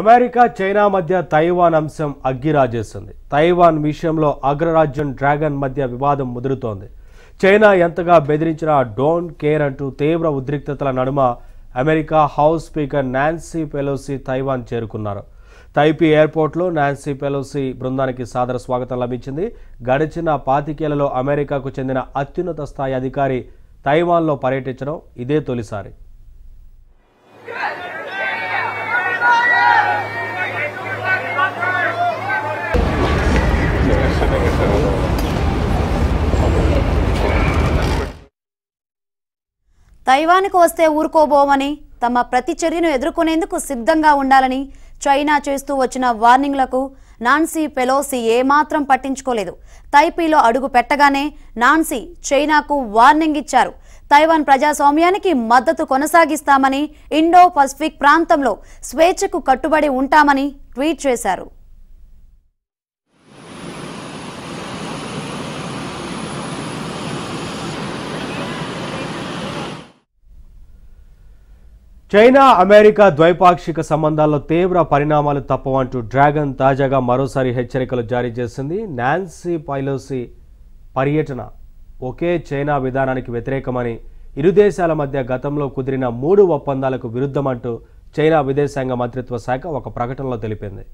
America China మధ్య Taiwan అంశం అగ్గిరాజేస్తుంది. Taiwan విషయంలో అగ్రరాజ్యం డ్రాగన్ మధ్య వివాదం ముదురుతోంది. చైనా ఎంతగా బెదిరించినా డోంట్ కేర్ అంటూ తీవ్ర ఉద్రిక్తతల నడుమ America house speaker Nancy Pelosi Taiwan చేరుకున్నారు. తైపీ ఎయిర్పోర్ట్లో నాన్సీ పెలోసి బృందానికి సాదర స్వాగతం లభించింది. గడిచిన 25 ఏళ్లలో అమెరికాకు చెందిన అత్యున్నత స్థాయి అధికారి తైవాన్లో పర్యటించడం ఇదే తొలిసారి. తైవాన్కు వస్తే ఊరుకోబోమని, తమ ప్రతి చర్యను ఎదుర్కొనేందుకు సిద్ధంగా ఉండాలని చైనా చేస్తూ వచ్చిన వార్నింగ్లకు నాన్సీ పెలోసి ఏమాత్రం పట్టించుకోలేదు. తైపీలో అడుగు పెట్టగానే నాన్సీ చైనాకు వార్నింగ్ ఇచ్చారు. తైవాన్ ప్రజాస్వామ్యానికి మద్దతు కొనసాగిస్తామని, ఇండో పసిఫిక్ ప్రాంతంలో స్వేచ్ఛకు కట్టుబడి ఉంటామని ట్వీట్ చేశారు. చైనా అమెరికా ద్వైపాక్షిక సంబంధాల్లో తీవ్ర పరిణామాలు తప్పవంటూ డ్రాగన్ తాజాగా మరోసారి హెచ్చరికలు జారీ చేసింది. నాన్సీ పెలోసి పర్యటన ఒకే చైనా విధానానికి వ్యతిరేకమని, ఇరు దేశాల మధ్య గతంలో కుదిరిన 3 ఒప్పందాలకు విరుద్ధమంటూ చైనా విదేశాంగ మంత్రిత్వ శాఖ ఒక ప్రకటనలో తెలిపింది.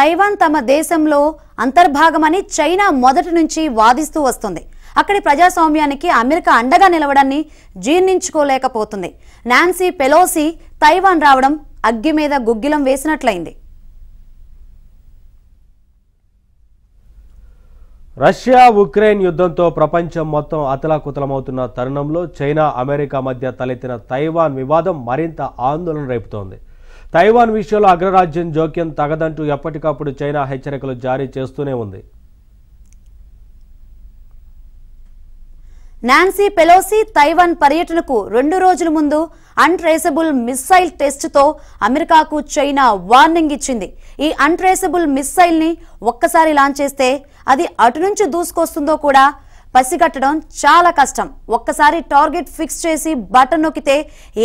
తైవాన్ తమ దేశంలో అంతర్భాగమని చైనా మొదటి నుంచి వాదిస్తూ వస్తుంది. అక్కడి ప్రజాస్వామ్యానికి అమెరికా అండగా నిలవడాన్ని జీర్ణించుకోలేకపోతుంది. నాన్సీ పెలోసి తైవాన్ రావడం అగ్గి మీద గుగ్గిలం వేసినట్లయింది. రష్యా ఉక్రెయిన్ యుద్ధంతో ప్రపంచం మొత్తం అతలాకుతలమవుతున్న తరుణంలో చైనా అమెరికా మధ్య తలెత్తిన తైవాన్ వివాదం మరింత ఆందోళన రేపుతోంది. తైవాన్ విషయంలో అగ్రరాజ్యం జోక్యం తగదంటూ ఎప్పటికప్పుడు చైనా హెచ్చరికలు జారీ చేస్తూనే ఉంది. నాన్సీ పెలోసి తైవాన్ పర్యటనకు 2 రోజుల ముందు అన్ట్రేసబుల్ మిస్సైల్ టెస్ట్తో అమెరికాకు చైనా వార్నింగ్ ఇచ్చింది. ఈ అన్ట్రేసబుల్ మిస్సైల్ని ఒక్కసారి లాంచ్ చేస్తే అది అటు నుంచి దూసుకొస్తుందో కూడా పసిగట్టడం చాలా కష్టం. ఒక్కసారి టార్గెట్ ఫిక్స్ చేసి బటన్ నొక్కితే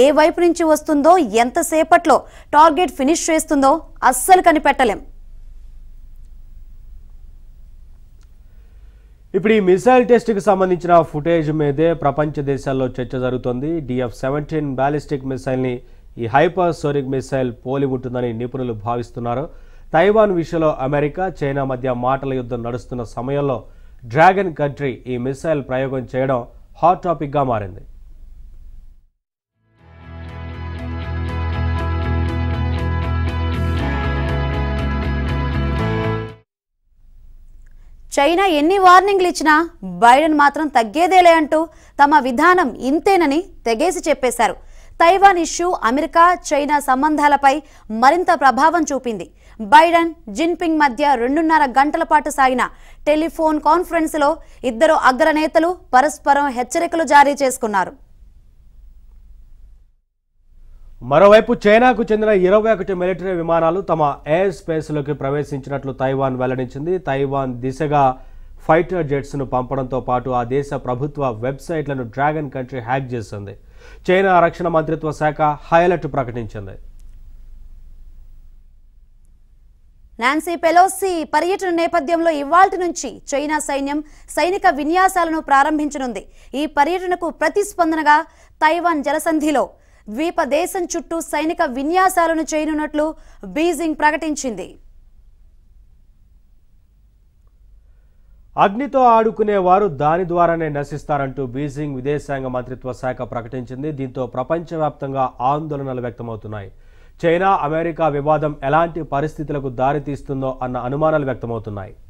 ఏ వైపు నుంచి వస్తుందో, ఎంతసేపట్లో టార్గెట్ ఫినిష్ చేస్తుందో అస్సలు కనిపెట్టలేం. ఇప్పుడు ఈ మిసైల్ టెస్ట్కి సంబంధించిన ఫుటేజ్ మీదే ప్రపంచ దేశాల్లో చర్చ జరుగుతోంది. DF-17 బ్యాలిస్టిక్ మిసైల్ని ఈ హైపర్సోనిక్ మిసైల్ పోలి ఉంటుందని నిపుణులు భావిస్తున్నారు. తైవాన్ విషయంలో అమెరికా చైనా మధ్య మాటల యుద్ధం నడుస్తున్న సమయంలో డ్రాగన్ కంట్రీ ఈ మిసైల్ ప్రయోగం చేయడం హాట్ టాపిక్గా మారింది. చైనా ఎన్ని వార్నింగ్లు ఇచ్చినా బైడెన్ మాత్రం తగ్గేదేలే అంటూ తమ విధానం ఇంతేనని తెగేసి చెప్పేశారు. తైవాన్ ఇష్యూ అమెరికా చైనా సంబంధాలపై మరింత ప్రభావం చూపింది. బైడెన్ జిన్పింగ్ మధ్య 2.5 గంటల పాటు సాగిన టెలిఫోన్ కాన్ఫరెన్స్లో ఇద్దరు అగ్రనేతలు పరస్పరం హెచ్చరికలు జారీ చేసుకున్నారు. మరోవైపు చైనాకు చెందిన 21 మిలిటరీ విమానాలు తమ ఎయిర్ స్పేస్లోకి ప్రవేశించినట్లు తైవాన్ వెల్లడించింది. తైవాన్ దిశగా ఫైటర్ జెట్స్ను పంపడంతో పాటు ఆ దేశ ప్రభుత్వ వెబ్సైట్లను డ్రాగన్ కంట్రీ హ్యాక్ చేసింది. చైనా రక్షణ మంత్రిత్వ శాఖ హై అలర్ట్ ప్రకటించింది. నాన్సీ పెలోసి పర్యటన నేపథ్యంలో ఇవాల్టి నుంచి చైనా సైన్యం సైనిక విన్యాసాలను ప్రారంభించనుంది. ఈ పర్యటనకు ప్రతిస్పందనగా తైవాన్ జలసంధిలో ద్వీప దేశం చుట్టూ సైనిక విన్యాసాలను చేయనున్నట్లు బీజింగ్ ప్రకటించింది. అగ్నితో ఆడుకునేవారు దాని ద్వారానే నశిస్తారంటూ బీజింగ్ విదేశాంగ మంత్రిత్వ శాఖ ప్రకటించింది. దీంతో ప్రపంచవ్యాప్తంగా ఆందోళనలు వ్యక్తమవుతున్నాయి. చైనా అమెరికా వివాదం ఎలాంటి పరిస్థితులకు దారితీస్తుందో అన్న అనుమానాలు వ్యక్తమవుతున్నాయి.